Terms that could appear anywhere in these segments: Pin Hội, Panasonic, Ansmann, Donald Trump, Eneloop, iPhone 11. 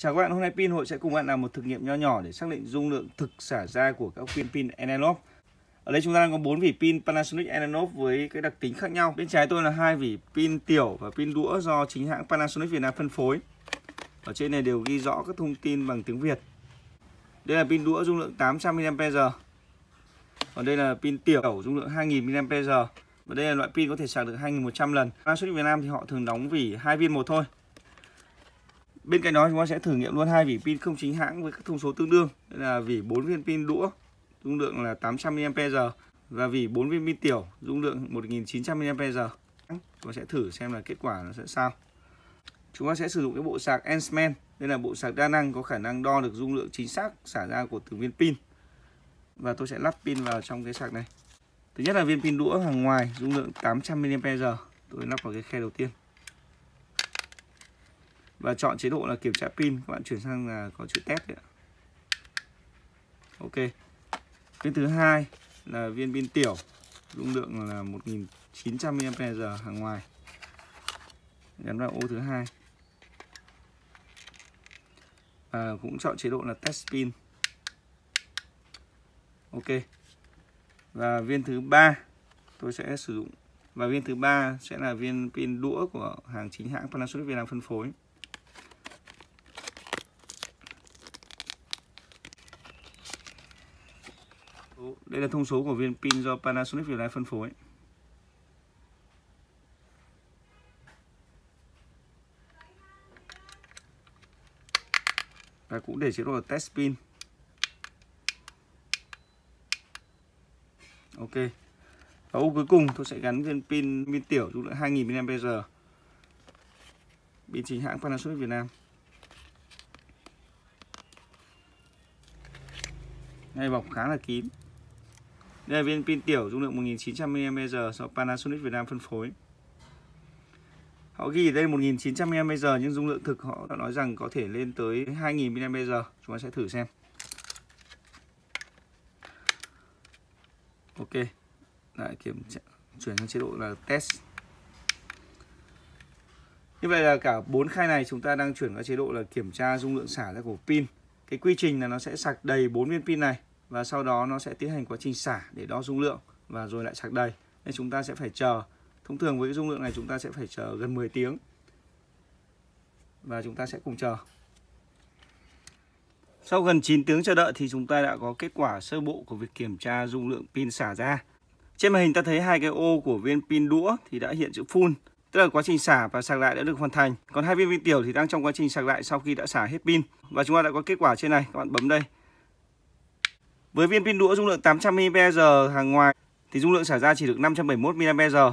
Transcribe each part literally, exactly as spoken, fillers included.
Chào các bạn, hôm nay Pin Hội sẽ cùng bạn làm một thử nghiệm nho nhỏ để xác định dung lượng thực xả ra của các viên pin Eneloop. Ở đây chúng ta đang có bốn vỉ pin Panasonic Eneloop với cái đặc tính khác nhau. Bên trái tôi là hai vỉ pin tiểu và pin đũa do chính hãng Panasonic Việt Nam phân phối. Ở trên này đều ghi rõ các thông tin bằng tiếng Việt. Đây là pin đũa dung lượng tám trăm mi li am pe giờ. Còn đây là pin tiểu dung lượng hai nghìn mi li am pe giờ. Và đây là loại pin có thể sạc được hai nghìn một trăm lần. Panasonic Việt Nam thì họ thường đóng vỉ hai viên một thôi. Bên cạnh đó chúng ta sẽ thử nghiệm luôn hai vỉ pin không chính hãng với các thông số tương đương. Đây là vỉ bốn viên pin đũa dung lượng là tám trăm mi li am pe giờ và vỉ bốn viên pin tiểu dung lượng một nghìn chín trăm mi li am pe giờ. Chúng ta sẽ thử xem là kết quả nó sẽ sao. Chúng ta sẽ sử dụng cái bộ sạc Ansmann. Đây là bộ sạc đa năng có khả năng đo được dung lượng chính xác xả ra của từng viên pin. Và tôi sẽ lắp pin vào trong cái sạc này. Thứ nhất là viên pin đũa hàng ngoài dung lượng tám trăm mi li am pe giờ. Tôi lắp vào cái khe đầu tiên. Và chọn chế độ là kiểm tra pin, các bạn chuyển sang là có chữ test đấy ạ. Ok. Viên thứ hai là viên pin tiểu, dung lượng là một nghìn chín trăm mi li am pe giờ hàng ngoài. Gắn vào ô thứ hai. Và cũng chọn chế độ là test pin. Ok. Và viên thứ ba tôi sẽ sử dụng và viên thứ ba sẽ là viên pin đũa của hàng chính hãng Panasonic Việt Nam phân phối. Đây là thông số của viên pin do Panasonic Việt Nam phân phối. Và cũng để chế độ test pin. Ok. Và ô cuối cùng tôi sẽ gắn viên pin pin tiểu dung lượng hai nghìn mi li am pe giờ. Pin chính hãng Panasonic Việt Nam. Đây bọc khá là kín. Đây là viên pin tiểu dung lượng một nghìn chín trăm mi li am pe giờ do Panasonic Việt Nam phân phối. Họ ghi ở đây một nghìn chín trăm mi li am pe giờ nhưng dung lượng thực họ đã nói rằng có thể lên tới hai nghìn mi li am pe giờ. Chúng ta sẽ thử xem. Ok. Lại kiểm tra, chuyển sang chế độ là test. Như vậy là cả bốn khay này chúng ta đang chuyển qua chế độ là kiểm tra dung lượng xả ra của pin. Cái quy trình là nó sẽ sạc đầy bốn viên pin này và sau đó nó sẽ tiến hành quá trình xả để đo dung lượng và rồi lại sạc đầy. Nên chúng ta sẽ phải chờ. Thông thường với cái dung lượng này chúng ta sẽ phải chờ gần mười tiếng. Và chúng ta sẽ cùng chờ. Sau gần chín tiếng chờ đợi thì chúng ta đã có kết quả sơ bộ của việc kiểm tra dung lượng pin xả ra. Trên màn hình ta thấy hai cái ô của viên pin đũa thì đã hiện chữ full, tức là quá trình xả và sạc lại đã được hoàn thành. Còn hai viên pin tiểu thì đang trong quá trình sạc lại sau khi đã xả hết pin. Và chúng ta đã có kết quả trên này, các bạn bấm đây. Với viên pin đũa dung lượng tám trăm mi li am pe giờ hàng ngoài thì dung lượng xả ra chỉ được năm trăm bảy mươi mốt mi li am pe giờ.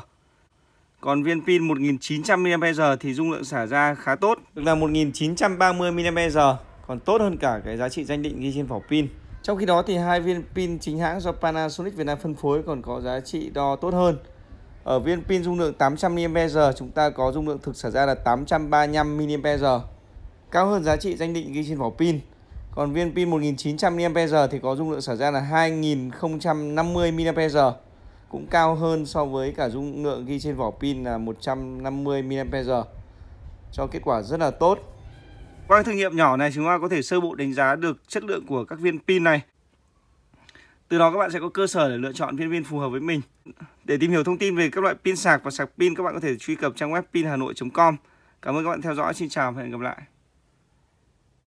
Còn viên pin một nghìn chín trăm mi li am pe giờ thì dung lượng xả ra khá tốt, được là một nghìn chín trăm ba mươi mi li am pe giờ, còn tốt hơn cả cái giá trị danh định ghi trên vỏ pin. Trong khi đó thì hai viên pin chính hãng do Panasonic Việt Nam phân phối còn có giá trị đo tốt hơn. Ở viên pin dung lượng tám trăm mi li am pe giờ chúng ta có dung lượng thực xả ra là tám trăm ba mươi lăm mi li am pe giờ, cao hơn giá trị danh định ghi trên vỏ pin. Còn viên pin một nghìn chín trăm mi li am pe giờ thì có dung lượng xả ra là hai nghìn không trăm năm mươi mi li am pe giờ, cũng cao hơn so với cả dung lượng ghi trên vỏ pin là một trăm năm mươi mi li am pe giờ, cho kết quả rất là tốt. Qua thử nghiệm nhỏ này chúng ta có thể sơ bộ đánh giá được chất lượng của các viên pin này. Từ đó các bạn sẽ có cơ sở để lựa chọn viên pin phù hợp với mình. Để tìm hiểu thông tin về các loại pin sạc và sạc pin, các bạn có thể truy cập trang web pinhanoi chấm com. Cảm ơn các bạn theo dõi. Xin chào và hẹn gặp lại.